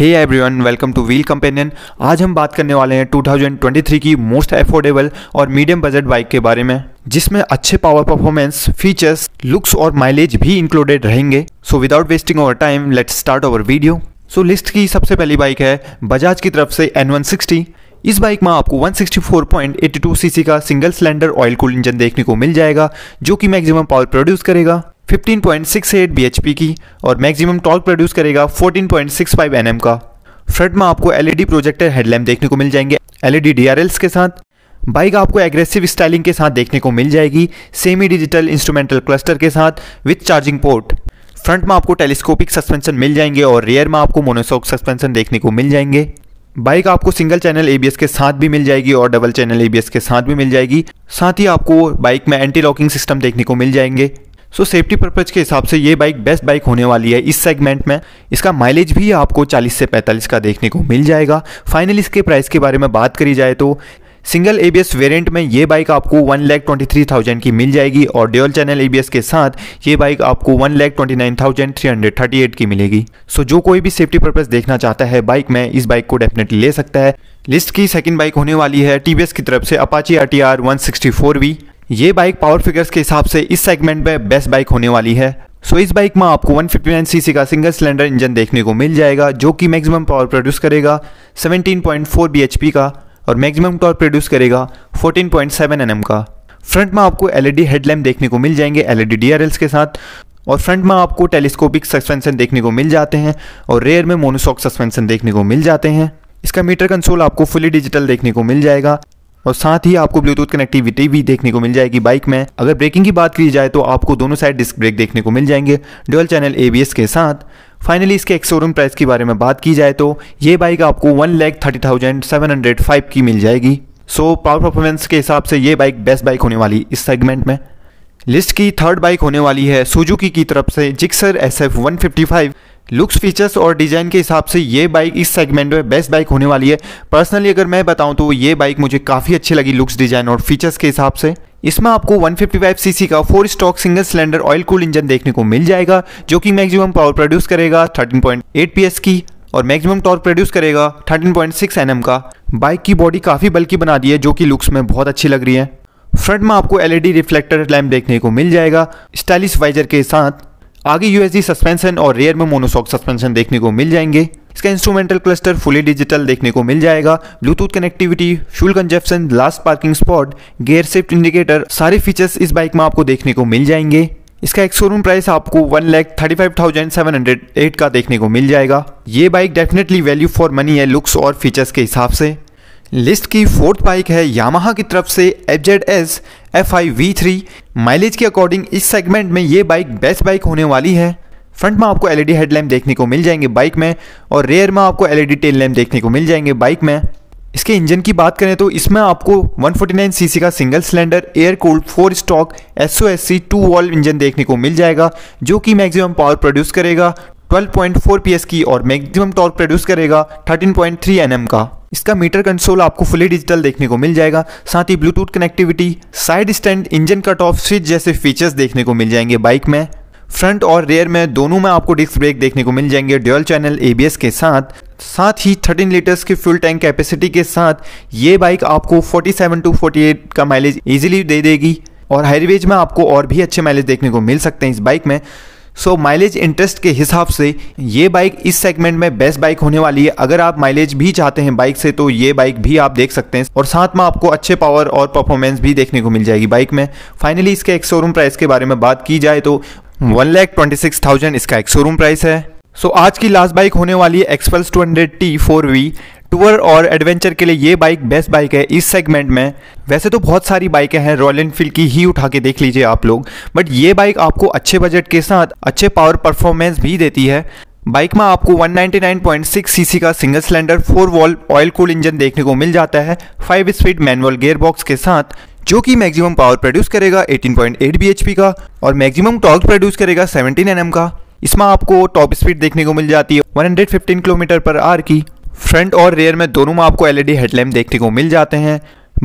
Hey everyone, welcome to Wheel Companion. आज हम बात करने वाले हैं 2023 की मोस्ट अफोर्डेबल और मीडियम बजट बाइक के बारे में, जिसमें अच्छे पावर परफॉर्मेंस, फीचर्स, लुक्स और माइलेज भी इंक्लूडेड रहेंगे। So without wasting our time, let's start our video. So list की सबसे पहली बाइक है बजाज की तरफ से N160। इस बाइक में आपको 164.82 सीसी का single cylinder oil cooled engine देखने को मिल जाएगा, जो कि मैक्सिमम पावर प्रोड्यूस करेगा 15.68 bhp की और मैक्सिमम टॉर्क प्रोड्यूस करेगा 14.65 nm का। फ्रंट में आपको LED प्रोजेक्टर हेडलैम्प देखने को मिल जाएंगे LED DRLs के साथ। बाइक आपको एग्रेसिव स्टाइलिंग के साथ देखने को मिल जाएगी, सेमी डिजिटल इंस्ट्रूमेंटल क्लस्टर के साथ विथ चार्जिंग पोर्ट। फ्रंट में आपको टेलीस्कोपिक सस्पेंशन मिल जाएंगे और रियर में आपको मोनोशॉक सस्पेंशन देखने को मिल जाएंगे। बाइक आपको सिंगल चैनल ABS के साथ भी मिल जाएगी और डबल चैनल ABS के साथ भी मिल जाएगी। साथ ही आपको बाइक में एंटी लॉकिंग सिस्टम देखने को मिल जाएंगे। सो सेफ्टी पर्पज़ के हिसाब से ये बाइक बेस्ट बाइक होने वाली है इस सेगमेंट में। इसका माइलेज भी आपको 40 से 45 का देखने को मिल जाएगा। फाइनली इसके प्राइस के बारे में बात करी जाए तो सिंगल ABS वेरिएंट में ये बाइक आपको 1,23,000 की मिल जाएगी और ड्यूअल चैनल ABS के साथ ये बाइक आपको 1,29,338 की मिलेगी। सो जो कोई भी सेफ्टी पर्पज़ देखना चाहता है बाइक में, इस बाइक को डेफिनेटली ले सकता है। लिस्ट की सेकेंड बाइक होने वाली है TVS की तरफ से अपाची ATR 164V। ये बाइक पावर फिगर्स के हिसाब से इस सेगमेंट में बेस्ट बाइक होने वाली है। सो इस बाइक में आपको 159 सीसी का सिंगल सिलेंडर इंजन देखने को मिल जाएगा, जो कि मैक्सिमम पावर प्रोड्यूस करेगा 17.4 bhp का और मैक्सिमम टॉर्क प्रोड्यूस करेगा 14.7 nm का। फ्रंट में आपको LED हेडलैम्प देखने को मिल जाएंगे LED DRLs के साथ और फ्रंट में आपको टेलीस्कोपिक सस्पेंशन देखने को मिल जाते हैं और रेयर में मोनोशॉक सस्पेंशन देखने को मिल जाते हैं। इसका मीटर कंसोल आपको फुली डिजिटल देखने को मिल जाएगा और साथ ही आपको ब्लूटूथ कनेक्टिविटी भी देखने को मिल जाएगी बाइक में। अगर ब्रेकिंग की बात की जाए तो आपको दोनों साइड डिस्क ब्रेक देखने को मिल जाएंगे डुअल चैनल ABS के साथ। फाइनली इसके एक्स-शोरूम प्राइस के बारे में बात की जाए तो ये बाइक आपको 1,30,705 की मिल जाएगी। सो पावर परफॉर्मेंस के हिसाब से ये बाइक बेस्ट बाइक होने वाली इस सेगमेंट में। लिस्ट की थर्ड बाइक होने वाली है सुजुकी की तरफ से जिक्सर SF 155। लुक्स, फीचर्स और डिज़ाइन के हिसाब से ये बाइक इस सेगमेंट में बेस्ट बाइक होने वाली है। पर्सनली अगर मैं बताऊं तो ये बाइक मुझे काफ़ी अच्छी लगी लुक्स, डिज़ाइन और फीचर्स के हिसाब से। इसमें आपको 155 सीसी का 4 stock single cylinder oil cooled engine देखने को मिल जाएगा, जो कि मैक्सिमम पावर प्रोड्यूस करेगा 13.8 PS की और मैक्सिमम टॉर्क प्रोड्यूस करेगा 13.6 nm का। बाइक की बॉडी काफ़ी बल्कि बना दी है, जो कि लुक्स में बहुत अच्छी लग रही है। फ्रंट में आपको LED रिफ्लेक्टर लैम्प देखने को मिल जाएगा स्टाइलिश वाइजर के साथ। आगे USD सस्पेंशन और रेयर में मोनोशॉक सस्पेंशन देखने को मिल जाएंगे। इसका इंस्ट्रूमेंटल क्लस्टर फुली डिजिटल देखने को मिल जाएगा। Bluetooth connectivity, fuel consumption, last parking spot, gear shift indicator, सारे फीचर्स इस बाइक में आपको देखने को मिल जाएंगे। इसका एक्स-शोरूम प्राइस आपको 1,35,708 का देखने को मिल जाएगा। ये bike definitely value for money है लुक्स और फीचर्स के हिसाब से। लिस्ट की फोर्थ बाइक है यामाहा की तरफ से HZ FI V3। माइलेज के अकॉर्डिंग इस सेगमेंट में ये बाइक बेस्ट बाइक होने वाली है। फ्रंट में आपको LED हेडलैम्प देखने को मिल जाएंगे बाइक में और रेयर में आपको LED टेल लैम्प देखने को मिल जाएंगे बाइक में। इसके इंजन की बात करें तो इसमें आपको 149 सीसी का single cylinder air cooled 4 stock SOSC 2 valve engine देखने को मिल जाएगा, जो कि मैक्सिमम पावर प्रोड्यूस करेगा 12.4 PS की और मैक्सिमम टॉर्क प्रोड्यूस करेगा 13.3 nm का। इसका मीटर कंसोल आपको फुली डिजिटल देखने को मिल जाएगा। साथ ही Bluetooth connectivity, side stand, engine cut off switch जैसे फीचर्स देखने को मिल जाएंगे बाइक में। फ्रंट और रेयर में दोनों में आपको डिस्क ब्रेक देखने को मिल जाएंगे ड्यूअल चैनल ABS के साथ। साथ ही 13 लीटर्स की फ्यूल टैंक कैपेसिटी के साथ ये बाइक आपको 47 टू 48 का माइलेज ईजिली दे देगी और हाईवेज में आपको और भी अच्छे माइलेज देखने को मिल सकते हैं इस बाइक में। सो माइलेज इंटरेस्ट के हिसाब से ये बाइक इस सेगमेंट में बेस्ट बाइक होने वाली है। अगर आप माइलेज भी चाहते हैं बाइक से तो ये बाइक भी आप देख सकते हैं और साथ में आपको अच्छे पावर और परफॉर्मेंस भी देखने को मिल जाएगी बाइक में। फाइनली इसके एक्स-शोरूम प्राइस के बारे में बात की जाए तो 1,26,000 इसका एक्स-शोरूम प्राइस है। सो आज की लास्ट बाइक होने वाली है एक्सपल्स 200T4V। टूर और एडवेंचर के लिए ये बाइक बेस्ट बाइक है इस सेगमेंट में। वैसे तो बहुत सारी बाइकें हैं, रॉयल एनफील्ड की ही उठा के देख लीजिए आप लोग, बट ये बाइक आपको अच्छे बजट के साथ अच्छे पावर परफॉर्मेंस भी देती है। बाइक में आपको 199.6 सीसी का single cylinder 4 valve oil cooled engine देखने को मिल जाता है 5 स्पीड मैनुअल गियरबॉक्स के साथ, जो कि मैक्सिमम पावर प्रोड्यूस करेगा 18.8 bhp का और मैक्सिमम टॉर्क प्रोड्यूस करेगा 17 nm का। इसमें आपको टॉप स्पीड देखने को मिल जाती है 115 किलोमीटर पर आवर की। फ्रंट और रेयर में दोनों में आपको LED हेडलैम्प देखने को मिल जाते हैं।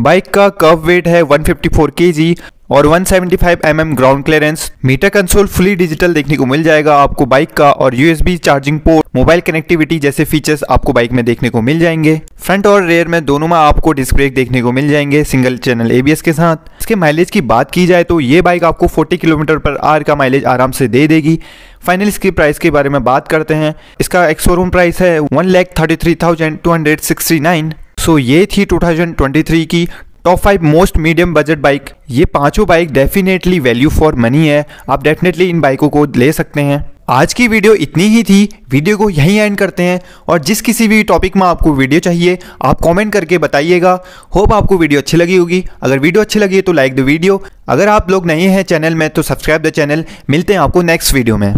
बाइक का कर्व वेट है 154 kg और 175 mm ground clearance. Meter console fully digital देखने को मिल जाएगा आपको बाइक का, और USB charging port, mobile connectivity जैसे फीचर्स आपको बाइक में देखने को मिल जाएंगे। फ्रंट और रेयर में दोनों में आपको डिस्क ब्रेक देखने को मिल जाएंगे सिंगल चैनल ABS के साथ। इसके माइलेज की बात की जाए तो ये बाइक आपको 40 km/h का माइलेज आराम से दे देगी। फाइनल इसकी प्राइस के बारे में बात करते हैं। इसका एक शोरूम प्राइस है 1,33,269। सो ये थी 2023 की top 5 most medium budget bike. ये पांचों bike definitely value for money है, आप डेफिनेटली इन बाइकों को ले सकते हैं। आज की वीडियो इतनी ही थी, वीडियो को यहीं एंड करते हैं। और जिस किसी भी टॉपिक में आपको वीडियो चाहिए आप कमेंट करके बताइएगा। होप आपको वीडियो अच्छी लगी होगी। अगर वीडियो अच्छी लगी है तो लाइक द वीडियो। अगर आप लोग नए हैं चैनल में तो सब्सक्राइब द चैनल। मिलते हैं आपको नेक्स्ट वीडियो में।